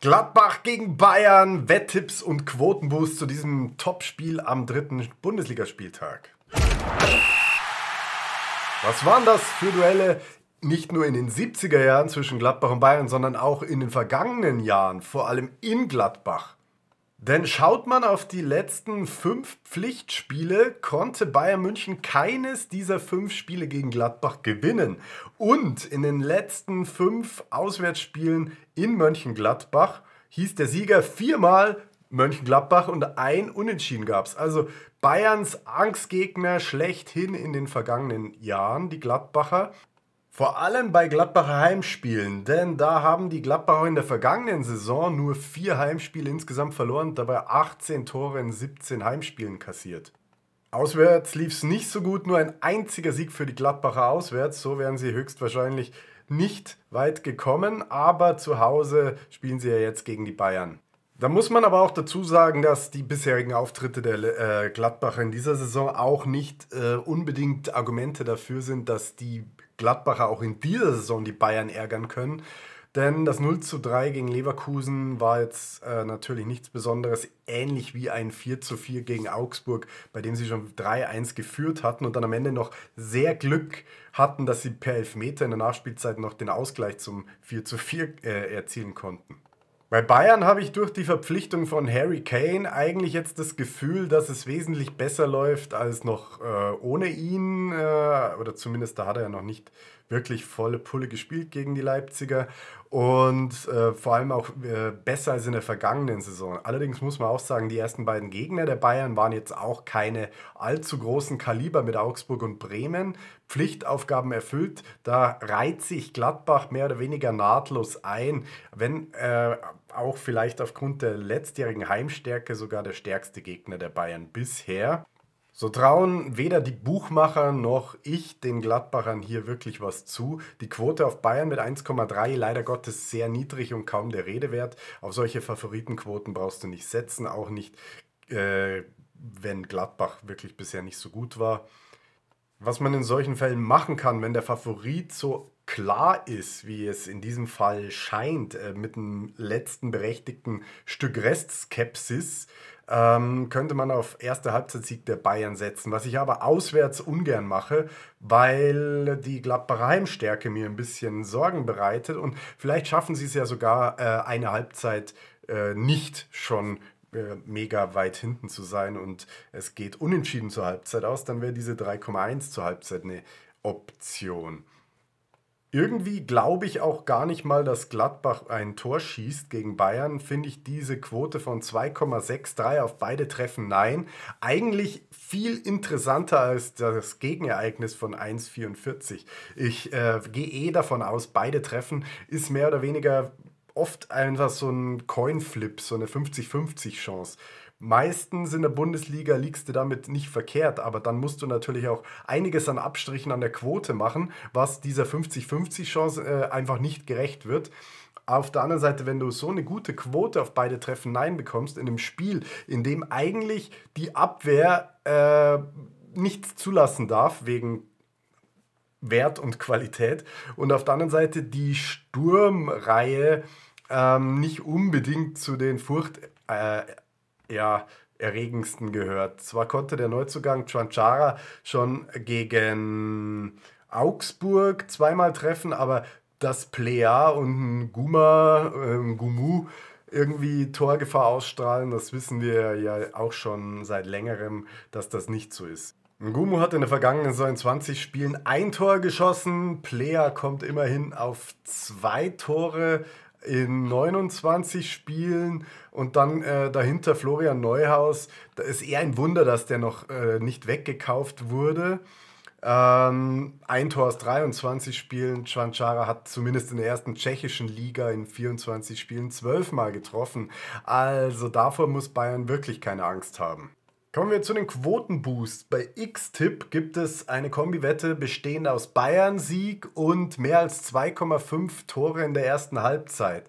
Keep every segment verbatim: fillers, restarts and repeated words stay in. Gladbach gegen Bayern, Wetttipps und Quotenboost zu diesem Topspiel am dritten Bundesligaspieltag. Was waren das für Duelle? Nicht nur in den siebziger Jahren zwischen Gladbach und Bayern, sondern auch in den vergangenen Jahren, vor allem in Gladbach. Denn schaut man auf die letzten fünf Pflichtspiele, konnte Bayern München keines dieser fünf Spiele gegen Gladbach gewinnen. Und in den letzten fünf Auswärtsspielen in Mönchengladbach hieß der Sieger viermal Mönchengladbach und ein Unentschieden gab es. Also Bayerns Angstgegner schlechthin in den vergangenen Jahren, die Gladbacher. Vor allem bei Gladbacher Heimspielen, denn da haben die Gladbacher in der vergangenen Saison nur vier Heimspiele insgesamt verloren, dabei achtzehn Tore in siebzehn Heimspielen kassiert. Auswärts lief es nicht so gut, nur ein einziger Sieg für die Gladbacher auswärts, so wären sie höchstwahrscheinlich nicht weit gekommen, aber zu Hause spielen sie ja jetzt gegen die Bayern. Da muss man aber auch dazu sagen, dass die bisherigen Auftritte der äh, Gladbacher in dieser Saison auch nicht äh, unbedingt Argumente dafür sind, dass die Gladbacher auch in dieser Saison die Bayern ärgern können. Denn das null zu drei gegen Leverkusen war jetzt äh, natürlich nichts Besonderes, ähnlich wie ein vier zu vier gegen Augsburg, bei dem sie schon drei eins geführt hatten und dann am Ende noch sehr Glück hatten, dass sie per Elfmeter in der Nachspielzeit noch den Ausgleich zum vier zu vier äh, erzielen konnten. Bei Bayern habe ich durch die Verpflichtung von Harry Kane eigentlich jetzt das Gefühl, dass es wesentlich besser läuft als noch äh, ohne ihn. Äh, oder zumindest da hat er ja noch nicht wirklich volle Pulle gespielt gegen die Leipziger. Und äh, vor allem auch äh, besser als in der vergangenen Saison. Allerdings muss man auch sagen, die ersten beiden Gegner der Bayern waren jetzt auch keine allzu großen Kaliber mit Augsburg und Bremen. Pflichtaufgaben erfüllt, da reiht sich Gladbach mehr oder weniger nahtlos ein, wenn äh, auch vielleicht aufgrund der letztjährigen Heimstärke sogar der stärkste Gegner der Bayern bisher. So trauen weder die Buchmacher noch ich den Gladbachern hier wirklich was zu. Die Quote auf Bayern mit eins Komma drei leider Gottes sehr niedrig und kaum der Rede wert. Auf solche Favoritenquoten brauchst du nicht setzen, auch nicht, äh, wenn Gladbach wirklich bisher nicht so gut war. Was man in solchen Fällen machen kann, wenn der Favorit so klar ist, wie es in diesem Fall scheint, mit einem letzten berechtigten Stück Restskepsis, ähm, könnte man auf erste Halbzeitsieg der Bayern setzen, was ich aber auswärts ungern mache, weil die Gladbacher Heimstärke mir ein bisschen Sorgen bereitet und vielleicht schaffen sie es ja sogar äh, eine Halbzeit äh, nicht schon mega weit hinten zu sein und es geht unentschieden zur Halbzeit aus, dann wäre diese drei Komma eins zur Halbzeit eine Option. Irgendwie glaube ich auch gar nicht mal, dass Gladbach ein Tor schießt gegen Bayern, finde ich diese Quote von zwei Komma sechs drei auf beide Treffen nein. Eigentlich viel interessanter als das Gegenereignis von eins Komma vierundvierzig. Ich äh, gehe eh davon aus, beide Treffen ist mehr oder weniger oft einfach so ein Coinflip, so eine fünfzig fünfzig Chance. Meistens in der Bundesliga liegst du damit nicht verkehrt, aber dann musst du natürlich auch einiges an Abstrichen an der Quote machen, was dieser fünfzig fünfzig Chance äh, einfach nicht gerecht wird. Auf der anderen Seite, wenn du so eine gute Quote auf beide Treffen Nein bekommst, in einem Spiel, in dem eigentlich die Abwehr äh, nichts zulassen darf, wegen Wert und Qualität, und auf der anderen Seite die Sturmreihe Ähm, nicht unbedingt zu den furchterregendsten äh, ja, gehört. Zwar konnte der Neuzugang Čvančara schon gegen Augsburg zweimal treffen, aber dass Plea und Ngoumou äh, irgendwie Torgefahr ausstrahlen, das wissen wir ja auch schon seit längerem, dass das nicht so ist. Ngoumou hat in der vergangenen Saison zwanzig Spielen ein Tor geschossen, Plea kommt immerhin auf zwei Tore in neunundzwanzig Spielen und dann äh, dahinter Florian Neuhaus. Da ist eher ein Wunder, dass der noch äh, nicht weggekauft wurde. Ähm, ein Tor aus dreiundzwanzig Spielen. Čvančara hat zumindest in der ersten tschechischen Liga in vierundzwanzig Spielen zwölfmal getroffen. Also davor muss Bayern wirklich keine Angst haben. Kommen wir zu den Quotenboosts. Bei X-Tipp gibt es eine Kombiwette bestehend aus Bayern-Sieg und mehr als zwei Komma fünf Tore in der ersten Halbzeit.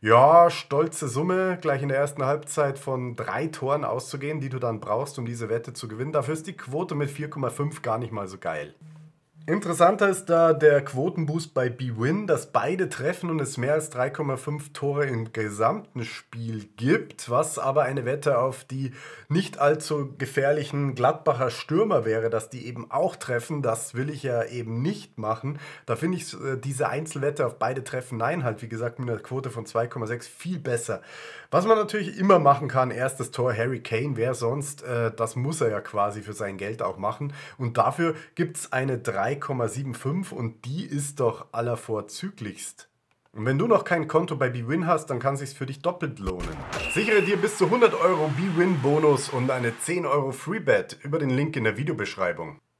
Ja, stolze Summe, gleich in der ersten Halbzeit von drei Toren auszugehen, die du dann brauchst, um diese Wette zu gewinnen. Dafür ist die Quote mit vier Komma fünf gar nicht mal so geil. Interessanter ist da der Quotenboost bei B W I N, dass beide treffen und es mehr als drei Komma fünf Tore im gesamten Spiel gibt, was aber eine Wette auf die nicht allzu gefährlichen Gladbacher Stürmer wäre, dass die eben auch treffen. Das will ich ja eben nicht machen. Da finde ich äh, diese Einzelwette auf beide Treffen, nein, halt wie gesagt mit einer Quote von zwei Komma sechs viel besser. Was man natürlich immer machen kann, erstes Tor Harry Kane, wer sonst, äh, das muss er ja quasi für sein Geld auch machen. Und dafür gibt es eine drei Komma fünfundsiebzig und die ist doch allervorzüglichst. Und wenn du noch kein Konto bei B W I N hast, dann kann es sich für dich doppelt lohnen. Sichere dir bis zu hundert Euro B W I N Bonus und eine zehn Euro Freebet über den Link in der Videobeschreibung.